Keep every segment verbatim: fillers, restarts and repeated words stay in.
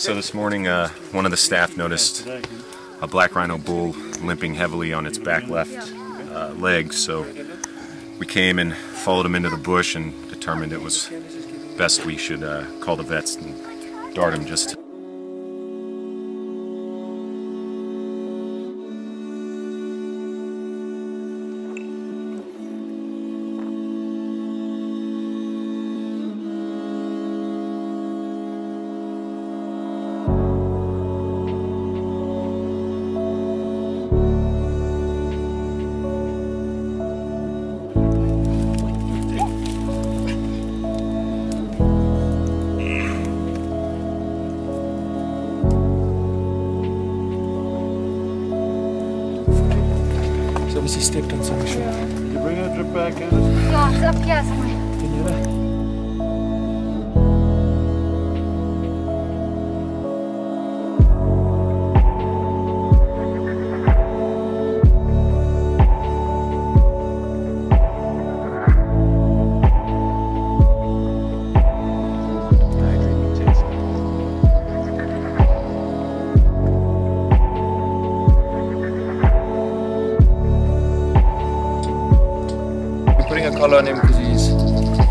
So this morning, uh, one of the staff noticed a black rhino bull limping heavily on its back left uh, leg, so we came and followed him into the bush and determined it was best we should uh, call the vets and dart him just to He stepped on something short. Yeah. Did you bring that drip back in? Yeah, it's up here somewhere. Can you hear that? Collar on him because he's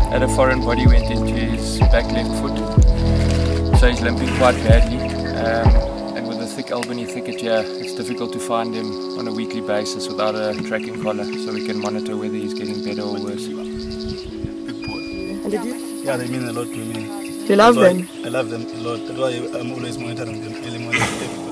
had a foreign body went into his back left foot, so he's limping quite badly, um, and with a thick Albany thicket here, it's difficult to find him on a weekly basis without a tracking collar, so we can monitor whether he's getting better or worse. And did you? Yeah, they mean a lot to me. Do you love them? I love them a lot. That's why I'm always monitoring them early morning.